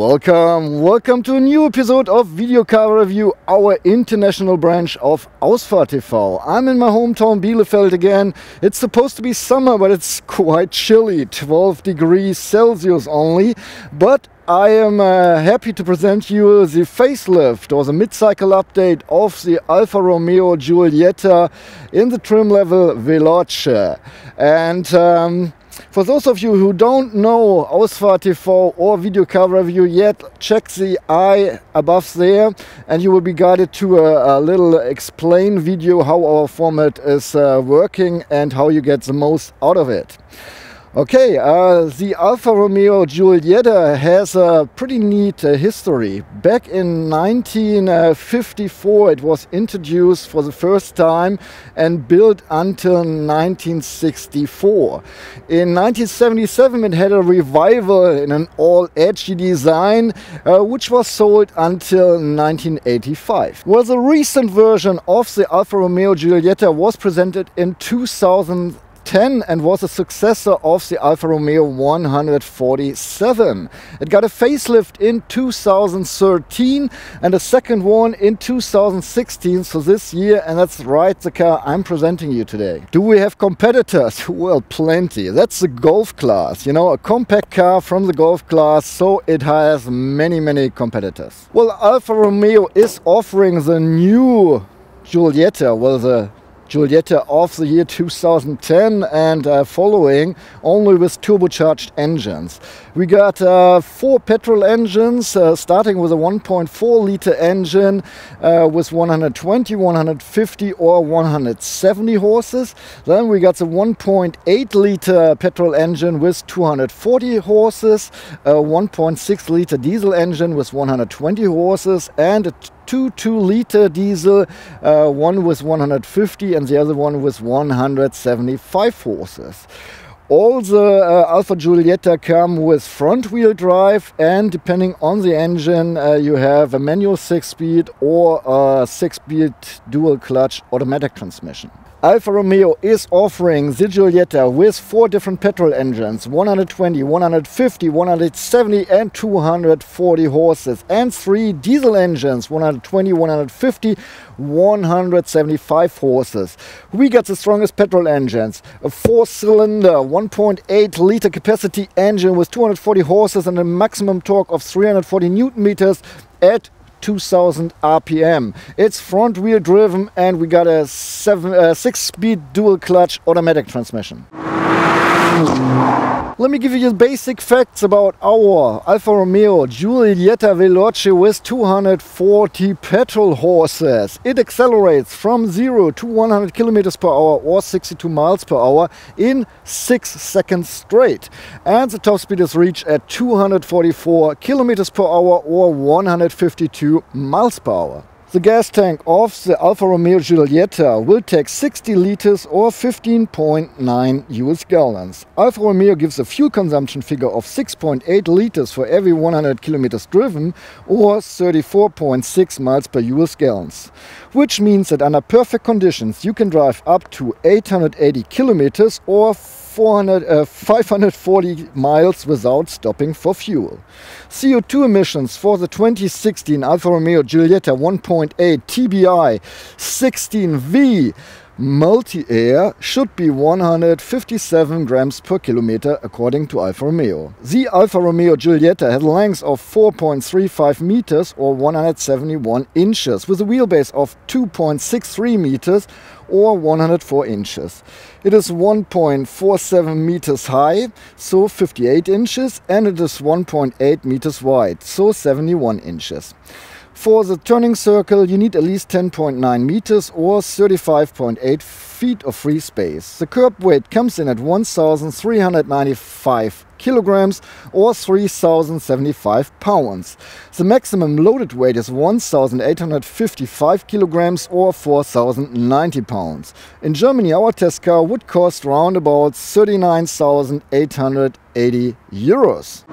Welcome to a new episode of Video Car Review, our international branch of Ausfahrt TV. I'm in my hometown Bielefeld again. It's supposed to be summer, but it's quite chilly, 12 degrees Celsius only. But I am happy to present you the facelift or the mid-cycle update of the Alfa Romeo Giulietta in the trim level Veloce. And for those of you who don't know Ausfahrt TV or Video Car Review yet, check the eye above there and you will be guided to a little explain video how our format is working and how you get the most out of it. Okay, the Alfa Romeo Giulietta has a pretty neat history. Back in 1954 it was introduced for the first time and built until 1964. In 1977 it had a revival in an all-edgy design which was sold until 1985. Well, the recent version of the Alfa Romeo Giulietta was presented in 2010 and was a successor of the Alfa Romeo 147. It got a facelift in 2013 and a second one in 2016, so this year, and that's right, the car I'm presenting you today. Do we have competitors? Well, plenty. That's the Golf class, you know, a compact car from the Golf class, so it has many competitors. Well, Alfa Romeo is offering the new Giulietta, well, the Giulietta of the year 2010 and following, only with turbocharged engines. We got four petrol engines, starting with a 1.4 liter engine with 120, 150 or 170 horses. Then we got the 1.8 liter petrol engine with 240 horses, a 1.6 liter diesel engine with 120 horses, and a 2.2-liter diesel, one with 150 and the other one with 175 horses. All the Alfa Giulietta come with front-wheel drive, and depending on the engine you have a manual 6-speed or a 6-speed dual-clutch automatic transmission. Alfa Romeo is offering the Giulietta with four different petrol engines, 120, 150, 170 and 240 horses, and three diesel engines, 120, 150, 175 horses. We got the strongest petrol engines, a four-cylinder 1.8 liter capacity engine with 240 horses and a maximum torque of 340 Newton meters at 2000 RPM. It's front wheel driven and we got a six-speed dual clutch automatic transmission. Let me give you the basic facts about our Alfa Romeo Giulietta Veloce with 240 petrol horses. It accelerates from 0 to 100 kilometers per hour or 62 miles per hour in 6 seconds straight. And the top speed is reached at 244 kilometers per hour or 152 miles per hour. The gas tank of the Alfa Romeo Giulietta will take 60 liters or 15.9 US gallons. Alfa Romeo gives a fuel consumption figure of 6.8 liters for every 100 kilometers driven or 34.6 miles per US gallons. Which means that under perfect conditions you can drive up to 880 kilometers or 540 miles without stopping for fuel. CO2 emissions for the 2016 Alfa Romeo Giulietta 1.8 TBi 16V MultiAir should be 157 grams per kilometer according to Alfa Romeo. The Alfa Romeo Giulietta had a length of 4.35 meters or 171 inches with a wheelbase of 2.63 meters or 104 inches. It is 1.47 meters high, so 58 inches, and it is 1.8 meters wide, so 71 inches. For the turning circle, you need at least 10.9 meters or 35.8 feet of free space. The curb weight comes in at 1,395 kilograms or 3,075 pounds. The maximum loaded weight is 1,855 kilograms or 4,090 pounds. In Germany, our test car would cost round about 39,880 euros.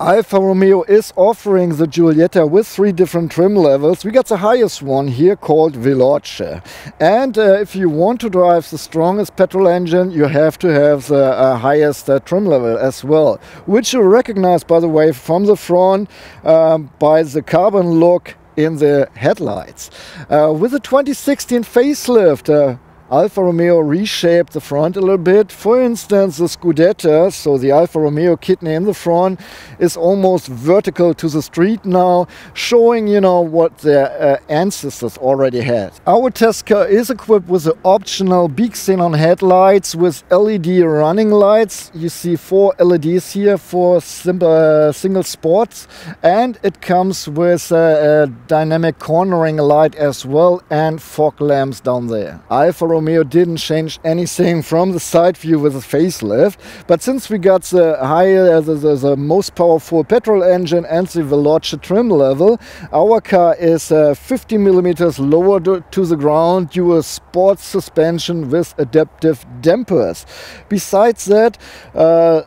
Alfa Romeo is offering the Giulietta with three different trim levels. We got the highest one here called Veloce. And if you want to drive the strongest petrol engine, you have to have the highest trim level as well, which you recognize, by the way, from the front by the carbon look in the headlights. With the 2016 facelift, Alfa Romeo reshaped the front a little bit. For instance, the Scudetta, so the Alfa Romeo kidney in the front, is almost vertical to the street now, showing, you know, what their ancestors already had. Our test car is equipped with the optional big xenon headlights with LED running lights. You see four LEDs here for single spots, and it comes with a dynamic cornering light as well and fog lamps down there. Alfa Romeo didn't change anything from the side view with a facelift, but since we got the most powerful petrol engine and the Veloce trim level, our car is 50 millimeters lower to the ground due to sports suspension with adaptive dampers. Besides that,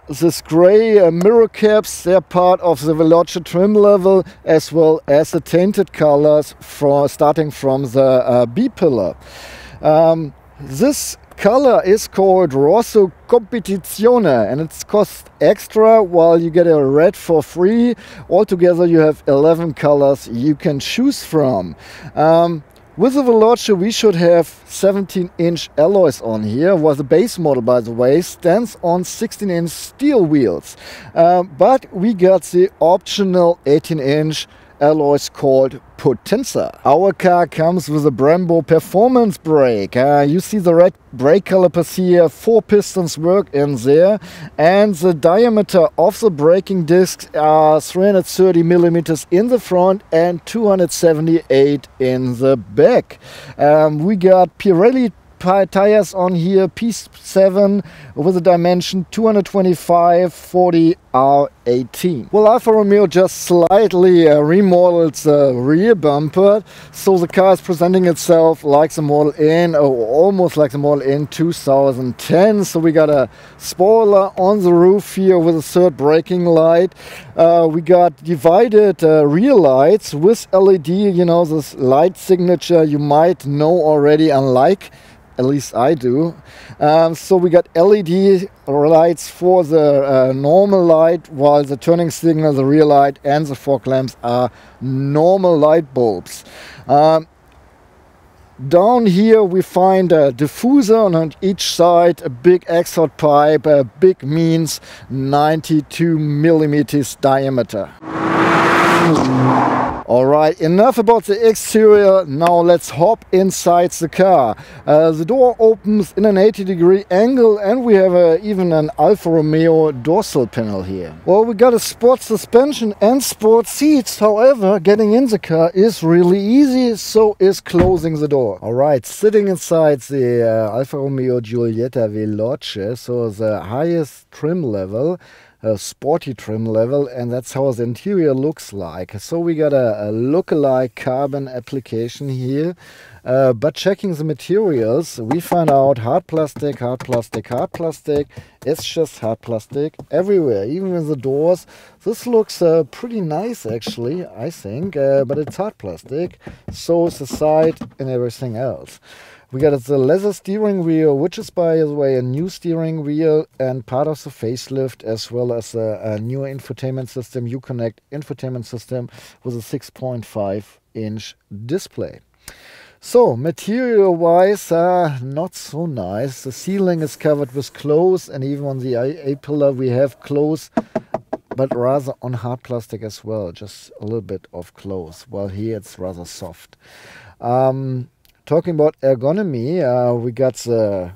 this gray mirror caps, they're part of the Veloce trim level, as well as the tinted colors starting from the B pillar. This color is called Rosso Competizione, and it costs extra while you get a red for free. Altogether you have 11 colors you can choose from. With the Veloce we should have 17-inch alloys on here, while the base model, by the way, stands on 16-inch steel wheels. But we got the optional 18-inch alloys called Potenza. Our car comes with a Brembo performance brake. You see the red brake calipers here, four pistons work in there, and the diameter of the braking discs are 330 millimeters in the front and 278 in the back. We got Pirelli tires on here, P7, with a dimension 225/40R18. Well, Alfa Romeo just slightly remodeled the rear bumper, so the car is presenting itself like the Model N, or almost like the Model N 2010. So we got a spoiler on the roof here with a third braking light. We got divided rear lights with LED, you know, this light signature you might know already, unlike at least I do. So we got LED lights for the normal light, while the turning signal, the rear light, and the fog lamps are normal light bulbs. Down here we find a diffuser, and on each side a big exhaust pipe. Big means 92 millimeters diameter. Alright, enough about the exterior, now let's hop inside the car. The door opens in an 80-degree angle, and we have even an Alfa Romeo dorsal panel here. Well, we got a sport suspension and sport seats. However, getting in the car is really easy, so is closing the door. Alright, sitting inside the Alfa Romeo Giulietta Veloce, so the highest trim level, a sporty trim level, and that's how the interior looks like. So we got a look-alike carbon application here, but checking the materials, we find out hard plastic, hard plastic, hard plastic. It's just hard plastic everywhere, even in the doors. This looks pretty nice, actually, I think, but it's hard plastic, so is the side and everything else. We got the leather steering wheel, which is, by the way, a new steering wheel and part of the facelift, as well as a newer infotainment system, UConnect infotainment system with a 6.5-inch display. So, material-wise, not so nice. The ceiling is covered with clothes, and even on the A-pillar we have clothes, but rather on hard plastic as well, just a little bit of clothes, while here it's rather soft. Talking about ergonomy, we got the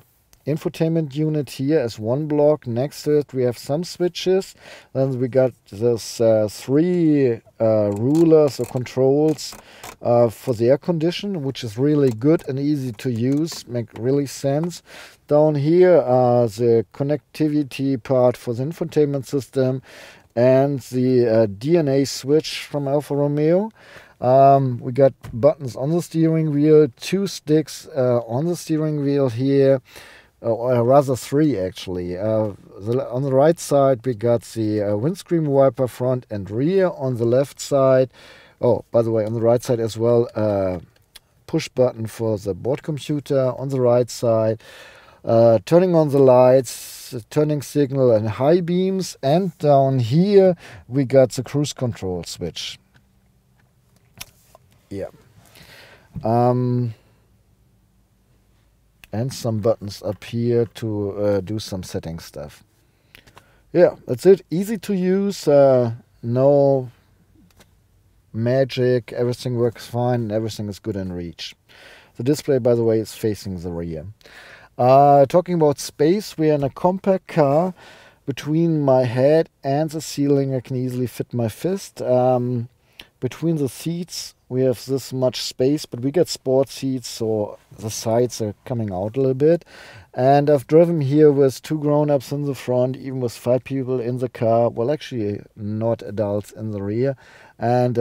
infotainment unit here as one block. Next to it we have some switches. Then we got this three rulers or controls for the air condition, which is really good and easy to use, make really sense. Down here the connectivity part for the infotainment system and the DNA switch from Alfa Romeo. We got buttons on the steering wheel, two sticks on the steering wheel here, or rather three actually. On the right side we got the windscreen wiper front and rear. On the left side, oh, by the way, on the right side as well, push button for the board computer. On the right side, turning on the lights, turning signal and high beams, and down here we got the cruise control switch. Yeah. And some buttons up here to do some setting stuff. Yeah, that's it. Easy to use, no magic, everything works fine, and everything is good in reach. The display, by the way, is facing the rear. Talking about space, we are in a compact car. Between my head and the ceiling I can easily fit my fist. Between the seats we have this much space, but we get sport seats, so the sides are coming out a little bit. And I've driven here with two grown-ups in the front, even with 5 people in the car. Well, actually not adults in the rear. And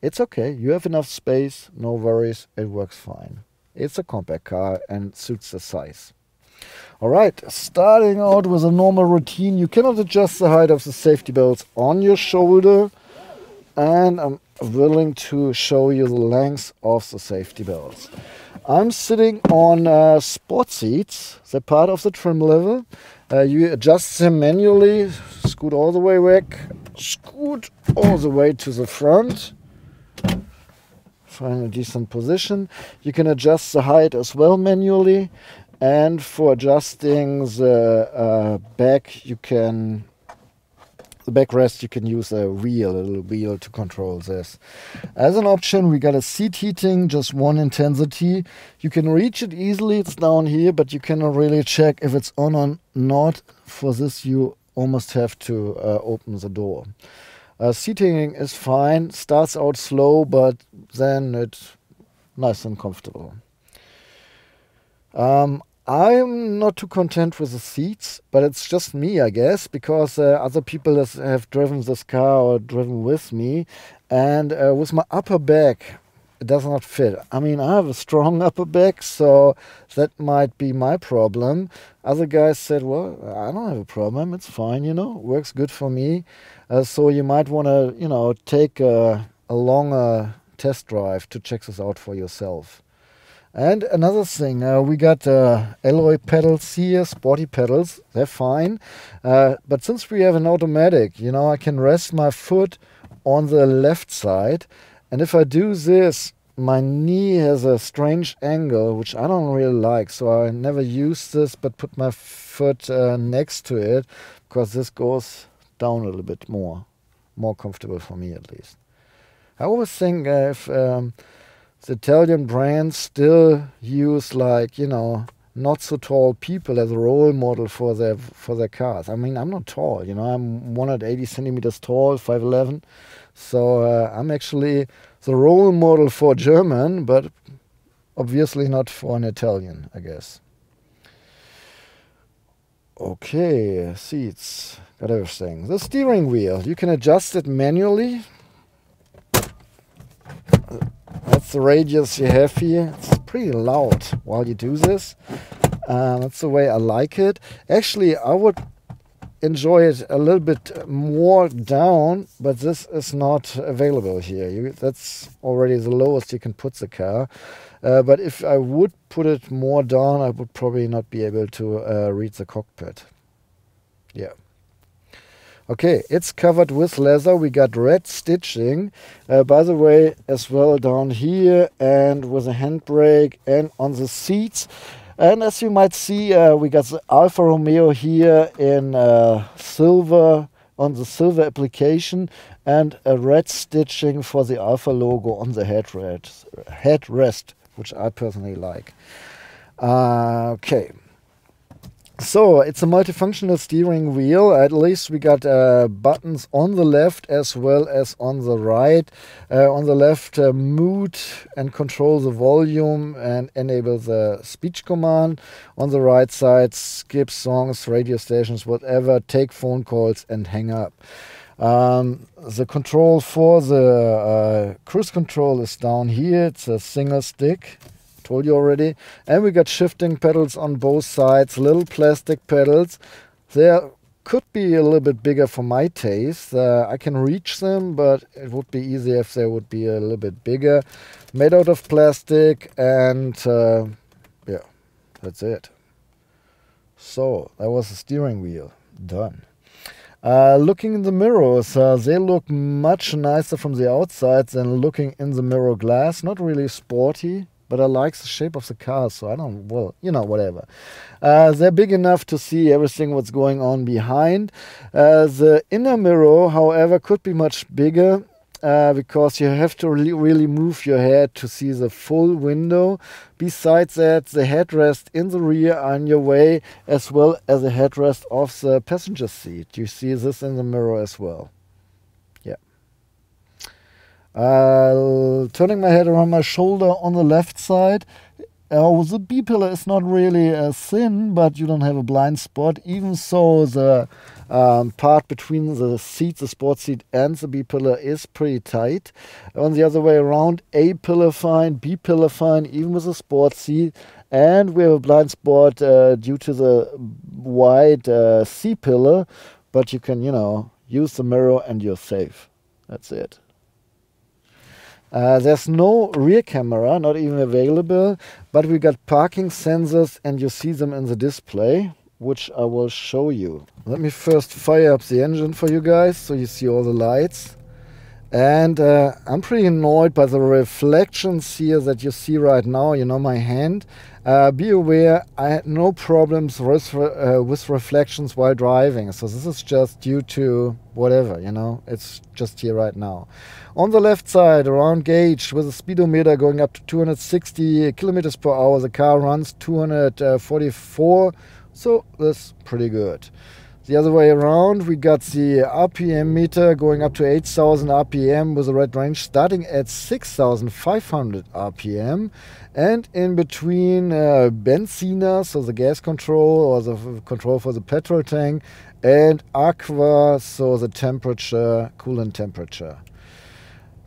it's okay, you have enough space, no worries, it works fine. It's a compact car and suits the size. All right, starting out with a normal routine. You cannot adjust the height of the safety belts on your shoulder. And I'm willing to show you the length of the safety belts. I'm sitting on sport seats. They're part of the trim level. You adjust them manually. Scoot all the way back. Scoot all the way to the front. Find a decent position. You can adjust the height as well manually, and for adjusting the back, you can the backrest, you can use a wheel, a little wheel to control this. As an option, we got a seat heating, just one intensity. You can reach it easily. It's down here, but you cannot really check if it's on or not. For this, you almost have to open the door. Seating is fine, starts out slow, but then it's nice and comfortable. I'm not too content with the seats, but it's just me, I guess, because other people have driven this car or driven with me, and with my upper back, it does not fit. I mean, I have a strong upper back, so that might be my problem. Other guys said, well, I don't have a problem. It's fine, you know, works good for me. So you might want to, you know, take a longer test drive to check this out for yourself. And another thing, we got alloy pedals here, sporty pedals. They're fine. But since we have an automatic, you know, I can rest my foot on the left side. And if I do this, my knee has a strange angle, which I don't really like. So I never use this, but put my foot next to it, because this goes down a little bit more comfortable for me at least. I always think if the Italian brands still use, like, you know, not so tall people as a role model for their cars. I mean, I'm not tall, you know, I'm 180 centimeters tall, 5'11", so I'm actually the role model for German, but obviously not for an Italian, I guess. Okay, seats, got everything. The steering wheel, you can adjust it manually. That's the radius you have here. It's pretty loud while you do this. That's the way I like it. Actually, I would enjoy it a little bit more down, but this is not available here. That's already the lowest you can put the car. But if I would put it more down, I would probably not be able to read the cockpit. Yeah. Okay, it's covered with leather. We got red stitching, by the way, as well down here, and with a handbrake and on the seats. And as you might see, we got the Alfa Romeo here in silver, on the silver application, and a red stitching for the Alfa logo on the headrest, which I personally like. Okay. So it's a multifunctional steering wheel. At least we got buttons on the left as well as on the right. On the left, mute and control the volume and enable the speech command. On the right side, skip songs, radio stations, whatever, take phone calls and hang up. The control for the cruise control is down here. It's a single stick. told you already. And we got shifting pedals on both sides, little plastic pedals. They could be a little bit bigger for my taste. I can reach them, but it would be easier if they would be a little bit bigger. Made out of plastic, and yeah, that's it. So that was the steering wheel done. Looking in the mirrors, they look much nicer from the outside than looking in the mirror glass. Not really sporty, but I like the shape of the car, so I don't, well, you know, whatever. They're big enough to see everything what's going on behind. The inner mirror, however, could be much bigger because you have to really move your head to see the full window. Besides that, the headrest in the rear are in your way, as well as the headrest of the passenger seat. You see this in the mirror as well. Yeah. Turning my head around my shoulder on the left side. Oh, the B-pillar is not really thin, but you don't have a blind spot. Even so, the part between the seat, the sport seat and the B-pillar is pretty tight. On the other way around, A-pillar fine, B-pillar fine, even with the sport seat. And we have a blind spot due to the wide C-pillar, but you can, you know, use the mirror and you're safe. That's it. There's no rear camera, not even available, but we got parking sensors and you see them in the display, which I will show you. Let me first fire up the engine for you guys, so you see all the lights. And I'm pretty annoyed by the reflections here that you see right now, you know, my hand. Be aware, I had no problems with reflections while driving. So this is just due to whatever, you know, it's just here right now. On the left side, around gauge, with a speedometer going up to 260 kilometers per hour, the car runs 244, so that's pretty good. The other way around, we got the RPM meter going up to 8,000 RPM with a red range starting at 6,500 RPM. And in between Benzina, so the gas control or the control for the petrol tank, and Aqua, so the temperature, coolant temperature.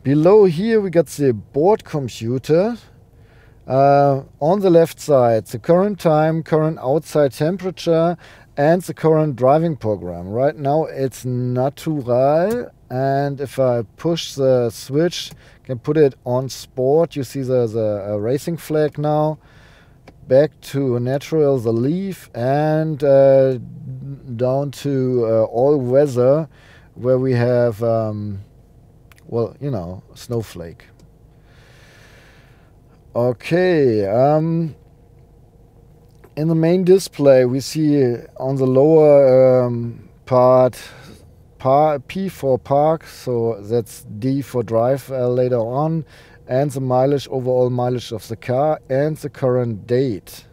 Below here, we got the board computer. On the left side, the current time, current outside temperature, and the current driving program. Right now it's natural, and if I push the switch, can put it on sport. You see the racing flag now. Back to natural, the leaf, and down to all weather, where we have, well, you know, snowflake. Okay. In the main display, we see on the lower part P for park, so that's D for drive later on, and the mileage, overall mileage of the car, and the current date.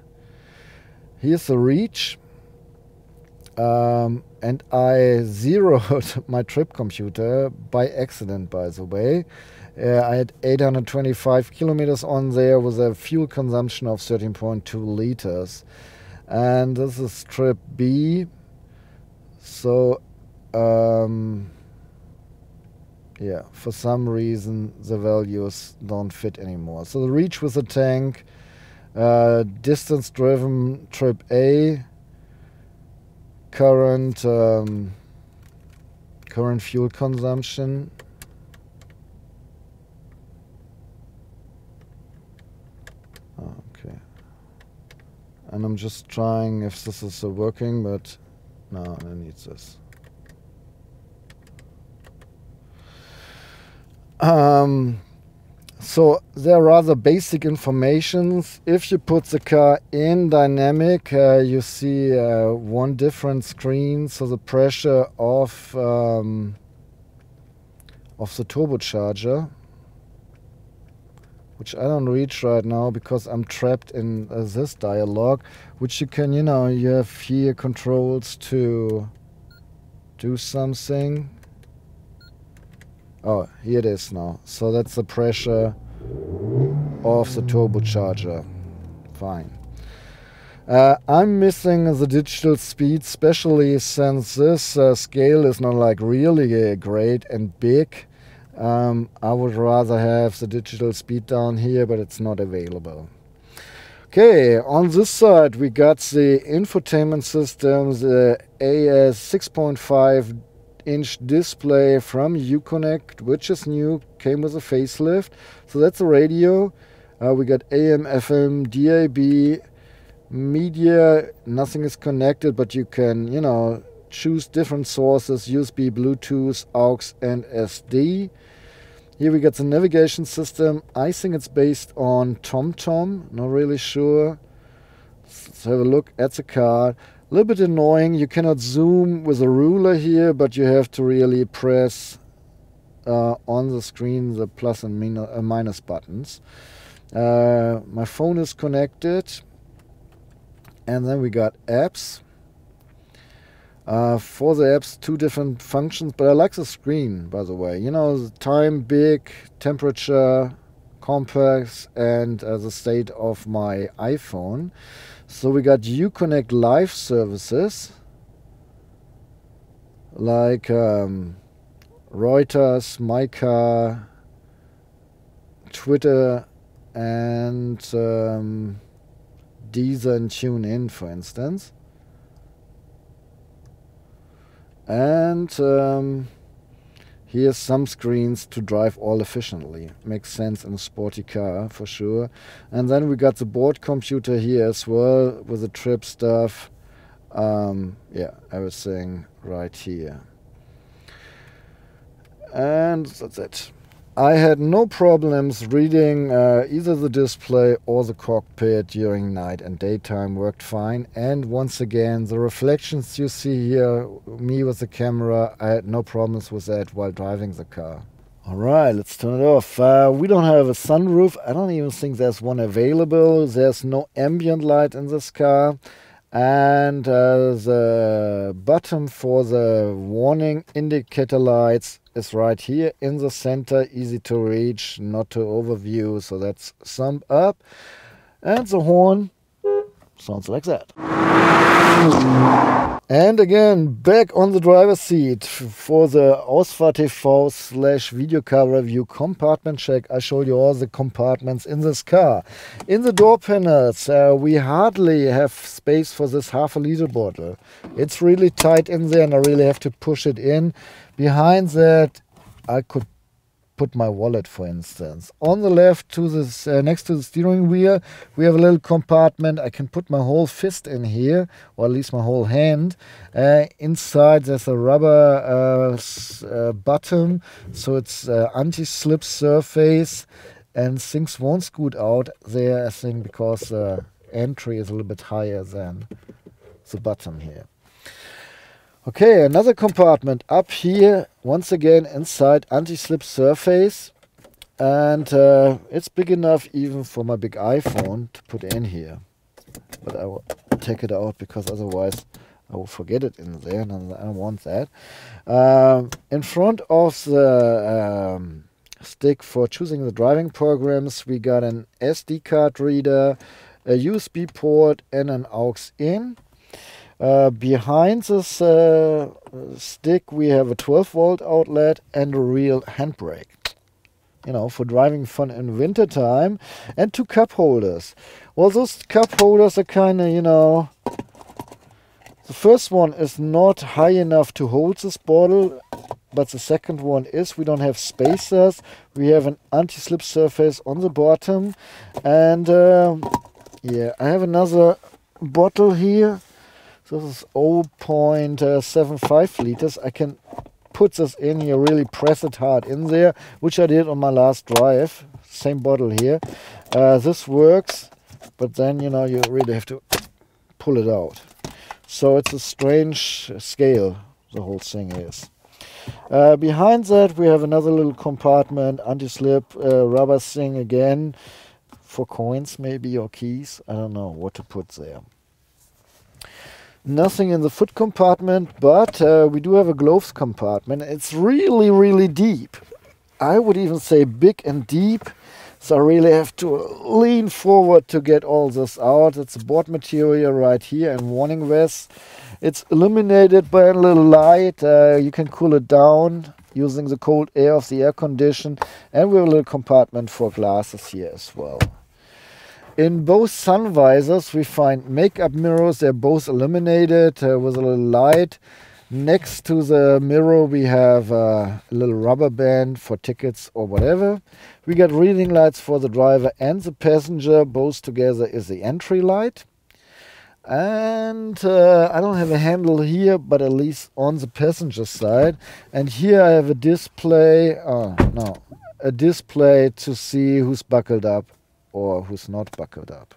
Here's the reach, and I zeroed my trip computer by accident, by the way. I had 825 kilometers on there with a fuel consumption of 13.2 liters. And this is trip B. So, yeah, for some reason the values don't fit anymore. So the reach with the tank, distance driven trip A, current, current fuel consumption. And I'm just trying if this is still working, but no, I need this. So there are rather basic informations. If you put the car in dynamic, you see one different screen. So the pressure of the turbocharger, which I don't reach right now because I'm trapped in this dialogue, which you can, you know, you have here controls to do something. Oh, here it is now. So that's the pressure of the turbocharger. Fine. I'm missing the digital speed, especially since this scale is not like really great and big. I would rather have the digital speed down here, but it's not available. Okay, on this side we got the infotainment system, the AS 6.5 inch display from UConnect, which is new, came with a facelift. So that's the radio. We got AM, FM, DAB, media. Nothing is connected, but you can, you know, choose different sources, USB, Bluetooth, AUX and SD. Here we got the navigation system. I think it's based on TomTom, not really sure. Let's have a look at the car. A little bit annoying, you cannot zoom with a ruler here, but you have to really press on the screen the plus and minus buttons. My phone is connected. And then we got apps. For the apps, two different functions, but I like the screen, by the way. You know, the time, big, temperature, compass, and the state of my iPhone. So we got UConnect live services, like Reuters, My Car, Twitter, and Deezer and TuneIn, for instance. And here's some screens to drive all efficiently. Makes sense in a sporty car for sure. And then we got the board computer here as well with the trip stuff. Yeah, everything right here. And that's it. I had no problems reading either the display or the cockpit during night and daytime, worked fine. And once again, the reflections you see here, me with the camera, I had no problems with that while driving the car. All right, let's turn it off. We don't have a sunroof. I don't even think there's one available. There's no ambient light in this car. And the button for the warning indicator lights is right here in the center, easy to reach, not to overview. So that's summed up. And the horn sounds like that. And again, back on the driver's seat for the Ausfahrt TV / Video Car Review compartment check. I show you all the compartments in this car. In the door panels, we hardly have space for this half-liter bottle. It's really tight in there and I really have to push it in. Behind that, I could put my wallet, for instance. On the left, to this next to the steering wheel, we have a little compartment. I can put my whole fist in here, or at least my whole hand. Inside there's a rubber button, so it's anti-slip surface, and things won't scoot out there, I think, because the entry is a little bit higher than the button here. Okay, another compartment up here, once again inside, anti-slip surface, and it's big enough even for my big iPhone to put in here. But I will take it out because otherwise I will forget it in there and I don't want that. In front of the stick for choosing the driving programs, we got an SD card reader, a USB port and an AUX in. Behind this stick we have a 12-volt outlet and a real handbrake, you know, for driving fun in winter time, and two cup holders. Well, those cup holders are kind of, you know, the first one is not high enough to hold this bottle, but the second one is. We don't have spacers, we have an anti-slip surface on the bottom, and yeah, I have another bottle here. This is 0.75 liters. I can put this in here, really press it hard in there, which I did on my last drive. Same bottle here. This works, but then, you know, you really have to pull it out. So it's a strange scale, the whole thing is. Behind that, we have another little compartment, anti-slip rubber thing again, for coins maybe, or keys. I don't know what to put there. Nothing in the foot compartment, but we do have a gloves compartment. It's really, really deep. I would even say big and deep. So I really have to lean forward to get all this out. It's board material right here and warning vest. It's illuminated by a little light. You can cool it down using the cold air of the air condition. And we have a little compartment for glasses here as well. In both sun visors we find makeup mirrors. They're both illuminated with a little light. Next to the mirror we have a little rubber band for tickets or whatever. We got reading lights for the driver and the passenger. Both together is the entry light. And I don't have a handle here, but at least on the passenger side. And here I have a display. A display to see who's buckled up or who's not buckled up.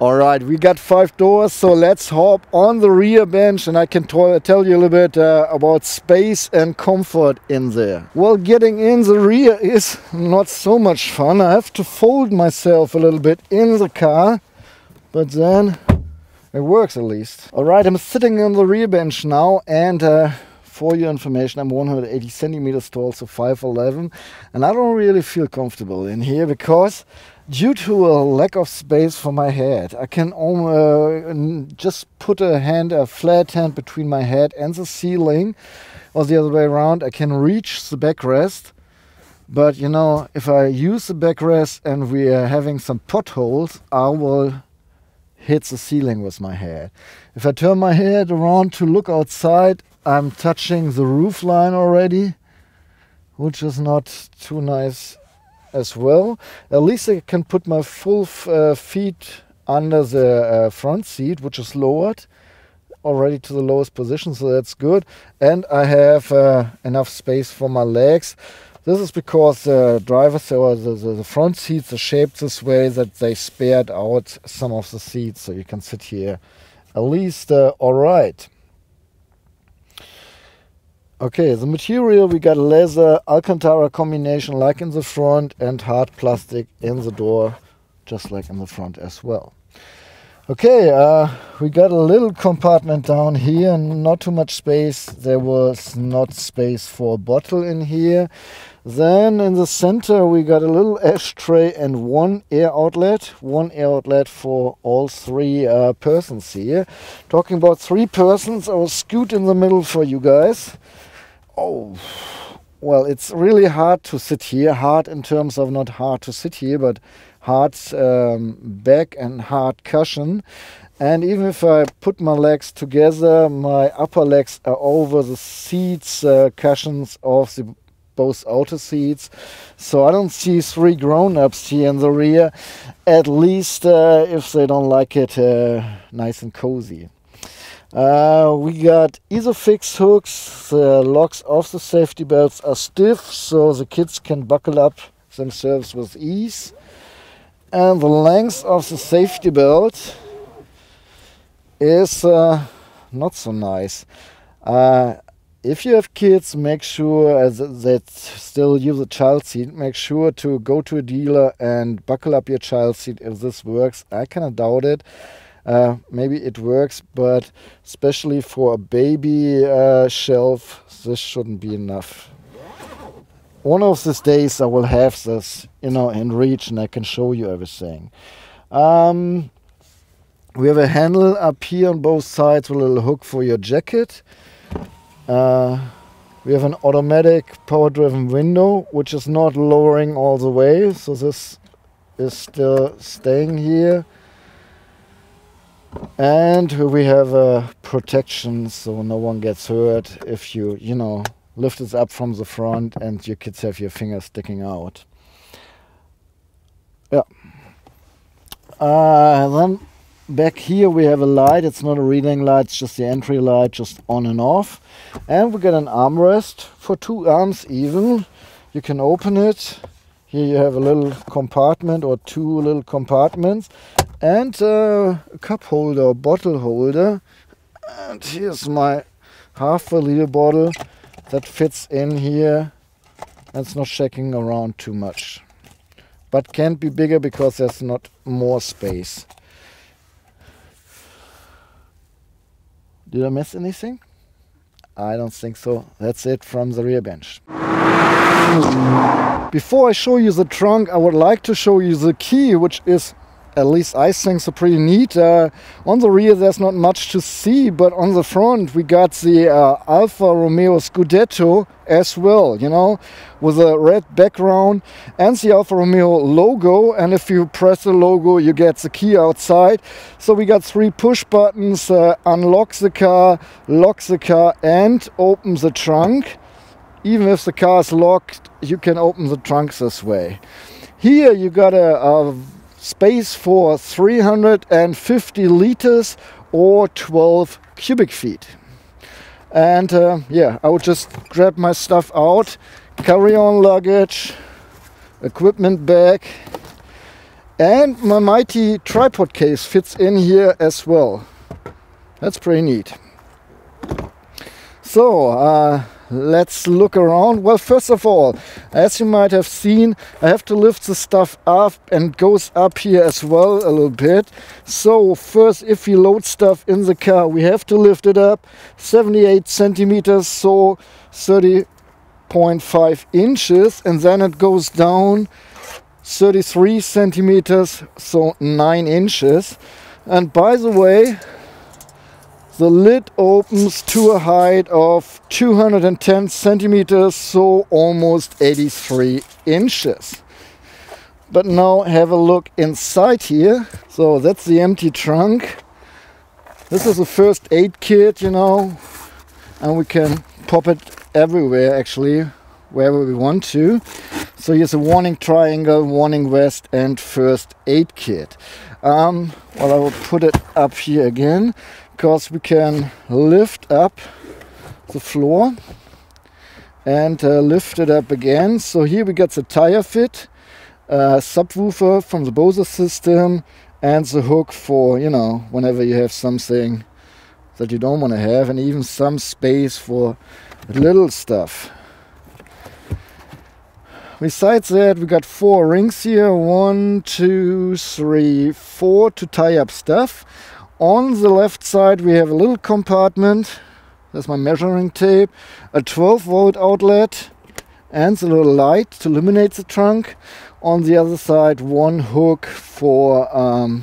All right, we got 5 doors, so let's hop on the rear bench and I can tell you a little bit about space and comfort in there. Well, getting in the rear is not so much fun. I have to fold myself a little bit in the car, but then it works at least. All right, I'm sitting on the rear bench now, and for your information, I'm 180 centimeters tall, so 5'11", and I don't really feel comfortable in here because due to a lack of space for my head, I can just put a flat hand between my head and the ceiling, or the other way around. I can reach the backrest, but you know, if I use the backrest and we are having some potholes, I will hit the ceiling with my head. If I turn my head around to look outside, I'm touching the roof line already, which is not too nice as well. At least I can put my full feet under the front seat, which is lowered already to the lowest position, so that's good. And I have enough space for my legs. This is because the drivers, or the front seats, are shaped this way that they spared out some of the seats, so you can sit here at least all right. Okay, the material, we got leather, Alcantara combination like in the front, and hard plastic in the door, just like in the front as well. Okay, we got a little compartment down here, not too much space. There was not space for a bottle in here. Then in the center we got a little ashtray and one air outlet for all 3 persons here. Talking about 3 persons, I will scoot in the middle for you guys. Oh, well, it's really hard to sit here. Hard in terms of not hard to sit here, but hard back and hard cushion. And even if I put my legs together, my upper legs are over the seats, cushions of the both outer seats, so I don't see 3 grown-ups here in the rear, at least if they don't like it nice and cozy. We got Isofix hooks. The locks of the safety belts are stiff, so the kids can buckle up themselves with ease. And the length of the safety belt is not so nice. If you have kids, make sure that still use a child seat. Make sure to go to a dealer and buckle up your child seat if this works. I kind of doubt it. Maybe it works, but especially for a baby shelf, this shouldn't be enough. One of these days I will have this, you know, in reach, and I can show you everything. We have a handle up here on both sides with a little hook for your jacket. We have an automatic power-driven window, which is not lowering all the way, so this is still staying here. And we have a protection, so no one gets hurt if you, you know, lift this up from the front and your kids have your fingers sticking out. Yeah. Then back here we have a light. It's not a reading light, it's just the entry light, just on and off. And we got an armrest for 2 arms even. You can open it. Here you have a little compartment, or 2 little compartments, and a cup holder or bottle holder. And here's my half-liter bottle that fits in here. That's not shaking around too much, but can't be bigger because there's not more space. Did I miss anything? I don't think so. That's it from the rear bench. Before I show you the trunk, I would like to show you the key, which is at least I think so, pretty neat. On the rear there's not much to see, but on the front we got the Alfa Romeo Scudetto as well, you know, with a red background and the Alfa Romeo logo, and if you press the logo you get the key outside. So we got three push buttons, unlock the car, lock the car and open the trunk. Even if the car is locked, you can open the trunk this way. Here you got a space for 350 liters or 12 cubic feet. And yeah, I would just grab my stuff out, carry-on luggage, equipment bag, and my mighty tripod case fits in here as well. That's pretty neat. So, let's look around. Well, first of all, as you might have seen, I have to lift the stuff up and goes up here as well a little bit. So first, if we load stuff in the car, we have to lift it up 78 centimeters, so 30.5 inches, and then it goes down 33 centimeters, so 9 inches. And by the way, the lid opens to a height of 210 centimeters, so almost 83 inches. But now have a look inside here. So that's the empty trunk. This is the first aid kit, you know, and we can pop it everywhere, actually, wherever we want to. So here's a warning triangle, warning vest and first aid kit. Well, I will put it up here again, because we can lift up the floor and lift it up again. So here we got the tire fit, subwoofer from the Bose system, and the hook for, you know, whenever you have something that you don't want to have, and even some space for little stuff. Besides that, we got 4 rings here, 1, 2, 3, 4 to tie up stuff. On the left side we have a little compartment, that's my measuring tape, a 12-volt outlet and a little light to illuminate the trunk. On the other side, one hook for a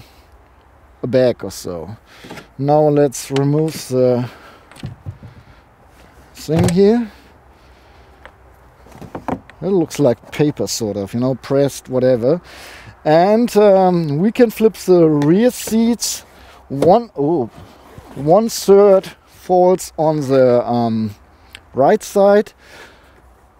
bag or so. Now let's remove the thing here. It looks like paper, sort of, you know, pressed, whatever. And we can flip the rear seats. One third falls on the right side.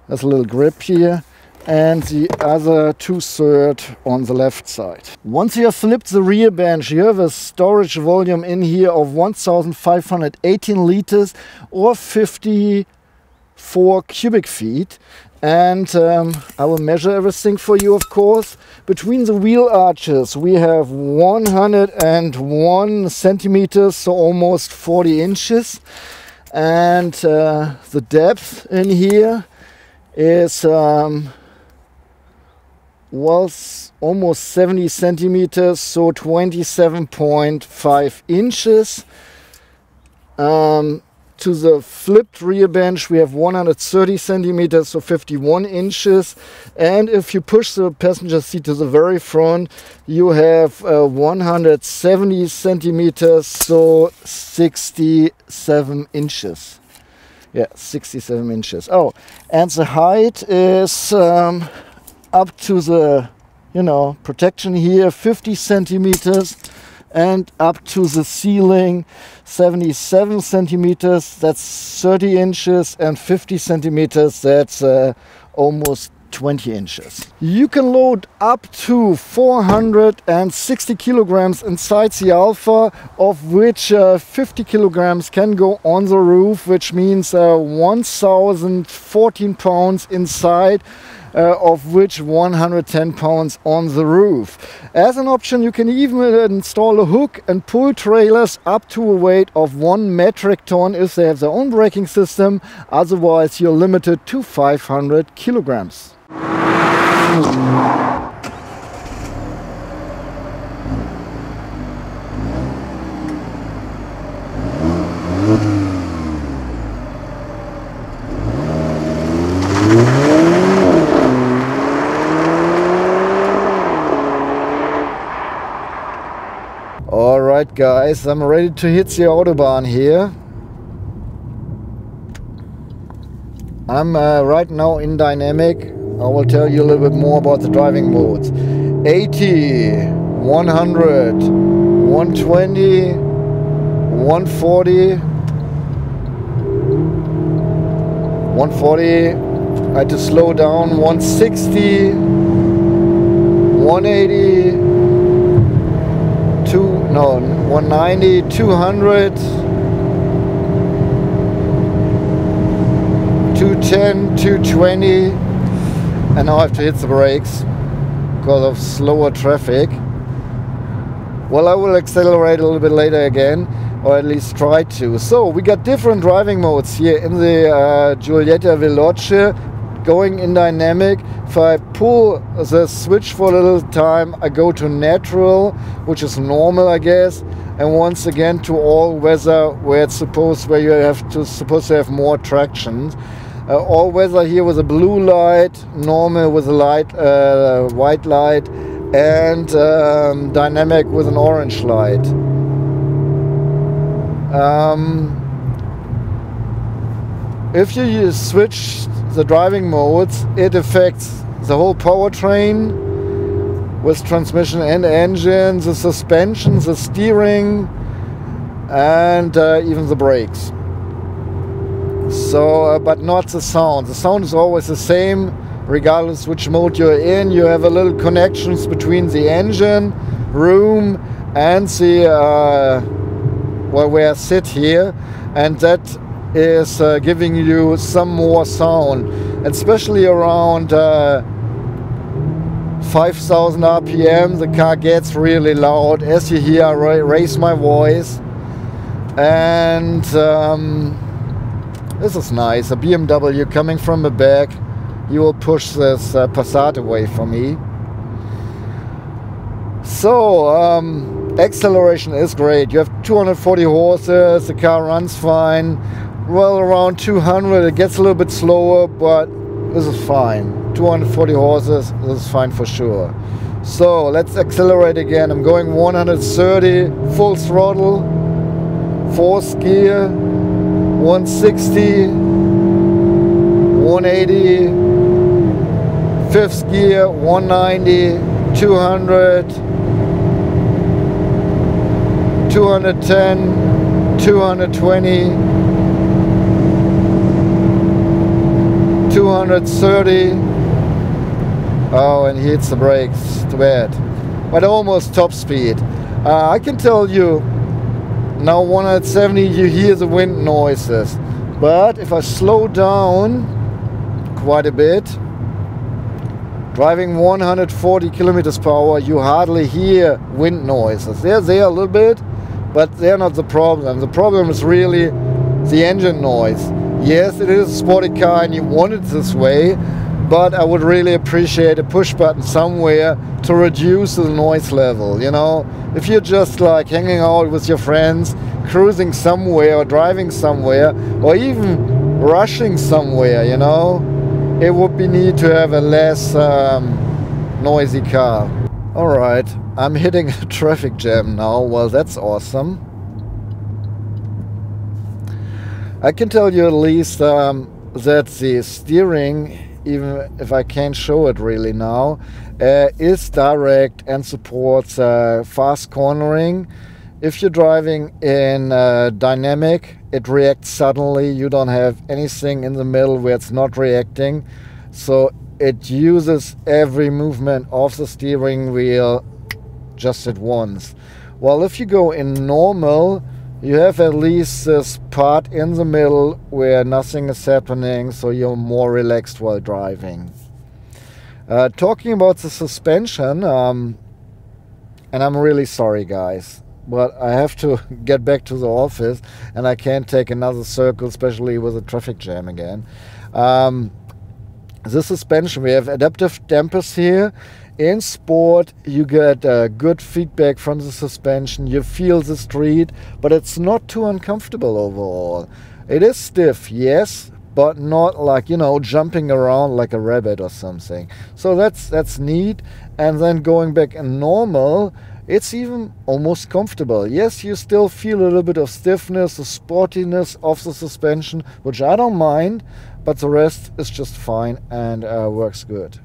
There's a little grip here, and the other 2/3 on the left side. Once you have flipped the rear bench, you have a storage volume in here of 1,518 liters or 54 cubic feet. And I will measure everything for you, of course. Between the wheel arches we have 101 centimeters, so almost 40 inches. And the depth in here is well, almost 70 centimeters, so 27.5 inches. To the flipped rear bench we have 130 centimeters, so 51 inches. And if you push the passenger seat to the very front, you have 170 centimeters, so 67 inches. Yeah, 67 inches. Oh, and the height is up to the, you know, protection here, 50 centimeters. And up to the ceiling, 77 centimeters, that's 30 inches, and 50 centimeters, that's almost 20 inches. You can load up to 460 kilograms inside the Alfa, of which 50 kilograms can go on the roof, which means 1,014 pounds inside. Of which 110 pounds on the roof. As an option, you can even install a hook and pull trailers up to a weight of 1 metric ton if they have their own braking system. Otherwise, you're limited to 500 kilograms. All right, guys, I'm ready to hit the Autobahn here. I'm right now in dynamic. I will tell you a little bit more about the driving modes. 80, 100, 120, 140. 140, I had to slow down. 160, 180, 190, 200, 210, 220, and now I have to hit the brakes because of slower traffic. Well, I will accelerate a little bit later again, or at least try to. So we got different driving modes here in the Giulietta Veloce, going in dynamic. If I pull the switch for a little time, I go to natural, which is normal, I guess, and once again to all weather, where it's supposed to have more traction. All weather here with a blue light, normal with a light, white light, and dynamic with an orange light. If you switch the driving modes, it affects the whole powertrain with transmission and engine, the suspension, the steering, and even the brakes. So, but not the sound. The sound is always the same, regardless which mode you're in. You have a little connections between the engine room and the well, where I sit here, and that is giving you some more sound, especially around 5,000 RPM. The car gets really loud. As you hear, I raise my voice, and this is nice. A BMW coming from the back, you will push this Passat away from me. So acceleration is great. You have 240 horses. The car runs fine. Well, around 200 it gets a little bit slower, but this is fine. 240 horses, this is fine for sure. So let's accelerate again. I'm going 130, full throttle, fourth gear. 160, 180, fifth gear. 190, 200, 210, 220, 230. Oh, and he hits the brakes. Too bad. But almost top speed. I can tell you now 170, you hear the wind noises. But if I slow down quite a bit, driving 140 kilometers per hour, you hardly hear wind noises. They're there a little bit, but they're not the problem. The problem is really the engine noise. Yes, it is a sporty car and you want it this way, but I would really appreciate a push button somewhere to reduce the noise level, you know. If you're just like hanging out with your friends, cruising somewhere or driving somewhere, or even rushing somewhere, you know, it would be neat to have a less noisy car. All right, I'm hitting a traffic jam now. Well, that's awesome. I can tell you at least that the steering, even if I can't show it really now, is direct and supports fast cornering. If you're driving in dynamic, it reacts suddenly. You don't have anything in the middle where it's not reacting. So it uses every movement of the steering wheel just at once. Well, if you go in normal, you have at least this part in the middle where nothing is happening, so you're more relaxed while driving. Talking about the suspension, and I'm really sorry, guys, but I have to get back to the office and I can't take another circle, especially with a traffic jam again. The suspension, we have adaptive dampers here. In sport, you get good feedback from the suspension. You feel the street, but it's not too uncomfortable overall. It is stiff, yes, but not like, you know, jumping around like a rabbit or something. So that's neat. And then going back in normal, It's even almost comfortable. Yes, you still feel a little bit of stiffness, the sportiness of the suspension, which I don't mind, but the rest is just fine and works good.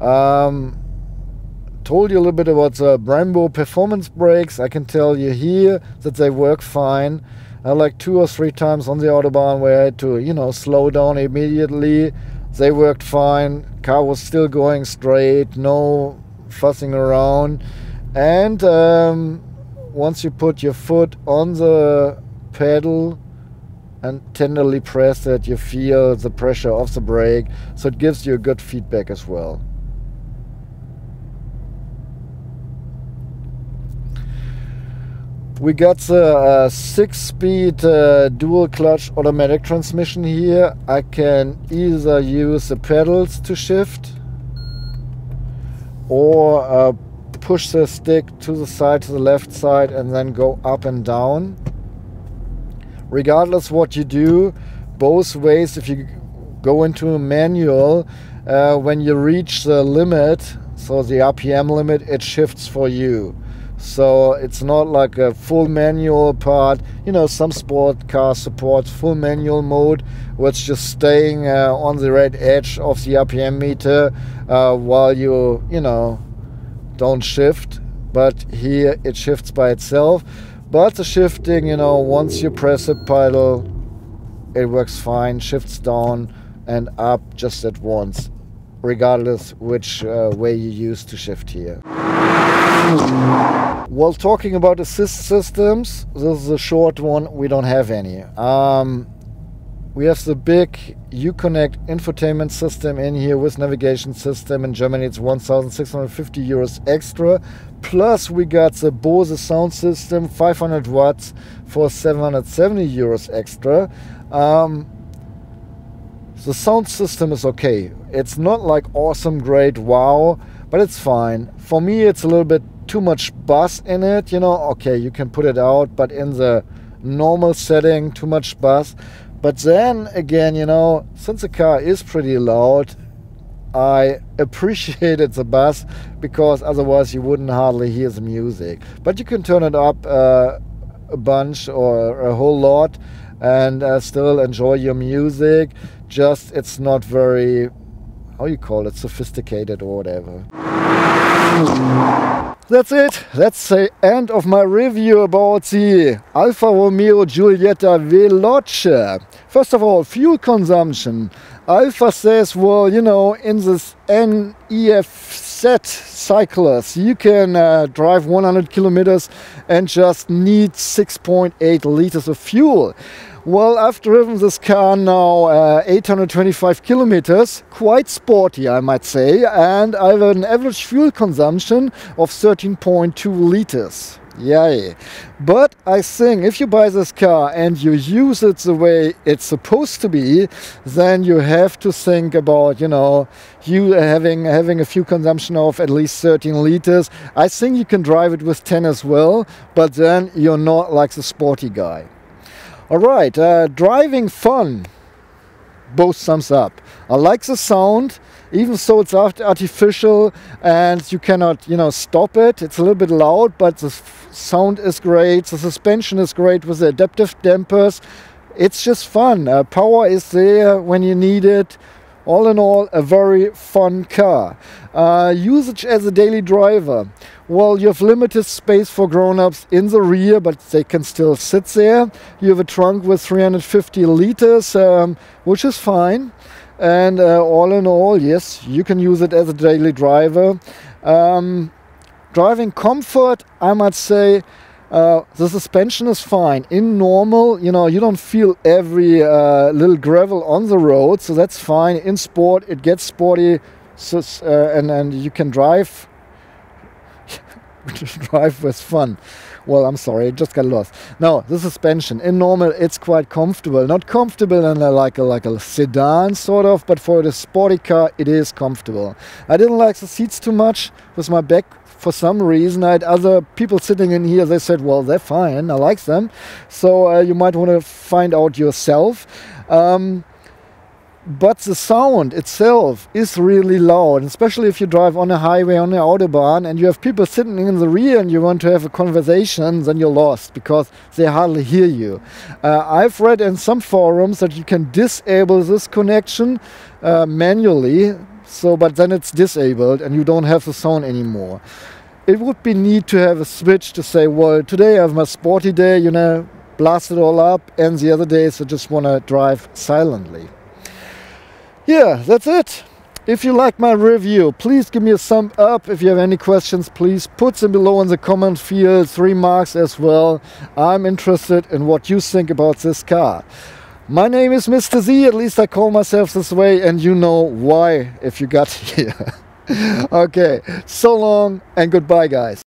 Told you a little bit about the Brembo performance brakes. I can tell you here that they work fine. Like 2 or 3 times on the Autobahn where I had to, you know, slow down immediately. They worked fine. Car was still going straight, no fussing around. And once you put your foot on the pedal and tenderly press it, you feel the pressure of the brake. So it gives you a good feedback as well. We got the 6-speed dual clutch automatic transmission here. I can either use the pedals to shift or push the stick to the side, to the left side, and then go up and down. Regardless what you do, both ways, if you go into a manual, when you reach the limit, so the RPM limit, it shifts for you. So it's not like a full manual part. You know, some sport cars support full manual mode, where it's just staying on the red edge of the RPM meter while you know, don't shift. But here it shifts by itself. But the shifting, you know, once you press the pedal, it works fine. Shifts down and up just at once, regardless which way you use to shift here. While talking about assist systems, this is a short one, we don't have any. We have the big UConnect infotainment system in here with navigation system. In Germany it's 1,650 euros extra. Plus we got the Bose sound system, 500 watts for 770 euros extra. The sound system is okay. It's not like awesome, great, wow, but it's fine. For me, it's a little bit too much buzz in it, you know. Okay, you can put it out, but in the normal setting, too much buzz. But then again, you know, since the car is pretty loud, I appreciated the buzz, because otherwise you wouldn't hardly hear the music. But you can turn it up a bunch or a whole lot and still enjoy your music. Just it's not very, how you call it, sophisticated or whatever. That's it. That's the end of my review about the Alfa Romeo Giulietta Veloce. First of all, fuel consumption. Alfa says, well, you know, in this NEFZ cyclist, you can drive 100 kilometers and just need 6.8 liters of fuel. Well, I've driven this car now 825 kilometers, quite sporty I might say, and I have an average fuel consumption of 13.2 liters. Yay! But I think if you buy this car and you use it the way it's supposed to be, then you have to think about, you know, you having a fuel consumption of at least 13 liters. I think you can drive it with 10 as well, but then you're not like the sporty guy. Alright, driving fun, both thumbs up. I like the sound, even so it's artificial and you cannot, you know, stop it. It's a little bit loud, but the sound is great, the suspension is great with the adaptive dampers. It's just fun, power is there when you need it. All in all, a very fun car. Usage as a daily driver. Well, you have limited space for grown-ups in the rear, but they can still sit there. You have a trunk with 350 liters, which is fine. And all in all, yes, you can use it as a daily driver. Driving comfort, I might say, the suspension is fine. In normal, you know, you don't feel every little gravel on the road, so that's fine. In sport, it gets sporty, so, and you can drive drive with fun. Well, I'm sorry, I just got lost. No, the suspension in normal, it's quite comfortable. Not comfortable and like a sedan sort of, but for the sporty car, it is comfortable. I didn't like the seats too much with my back. For some reason, I had other people sitting in here, they said, well, they're fine, I like them. So you might want to find out yourself. but the sound itself is really loud, especially if you drive on a highway, on an autobahn, and you have people sitting in the rear and you want to have a conversation, then you're lost because they hardly hear you. I've read in some forums that you can disable this connection manually, so but then it's disabled and you don't have the sound anymore. It would be neat to have a switch to say, well, today I have my sporty day, you know, blast it all up, and the other days I just want to drive silently. Yeah, that's it. If you like my review, please give me a thumb up. If you have any questions, please put them below in the comment fields, remarks as well. I'm interested in what you think about this car. My name is Mr. Z, at least I call myself this way, and you know why if you got here. Okay, so long and goodbye, guys.